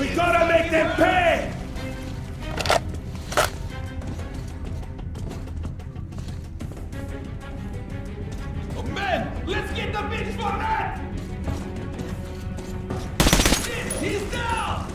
We gotta make them pay! Oh, man! Let's get the bitch for that! Shit, he's down!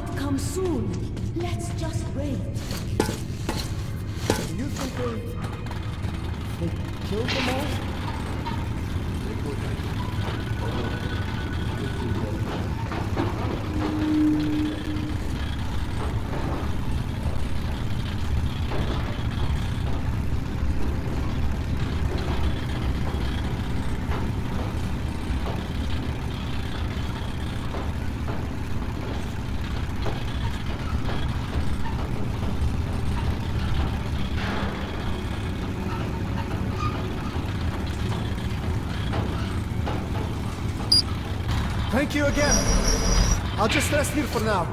might come soon. Let's just wait. Do you think they killed them all? Thank you again. I'll just rest here for now.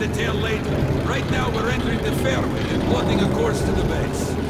the tail later. Right now, we're entering the fairway and plotting a course to the base.